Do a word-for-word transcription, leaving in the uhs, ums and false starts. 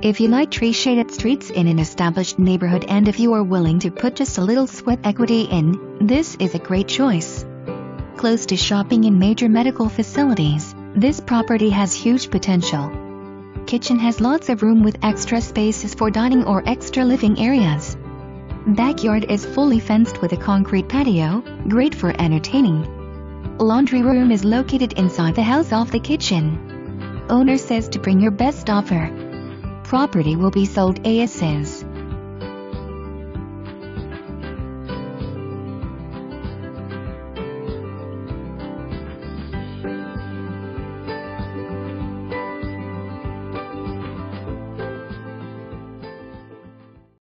If you like tree-shaded streets in an established neighborhood and if you are willing to put just a little sweat equity in, this is a great choice. Close to shopping and major medical facilities, this property has huge potential. Kitchen has lots of room with extra spaces for dining or extra living areas. Backyard is fully fenced with a concrete patio, great for entertaining. Laundry room is located inside the house off the kitchen. Owner says to bring your best offer. Property will be sold ASAP.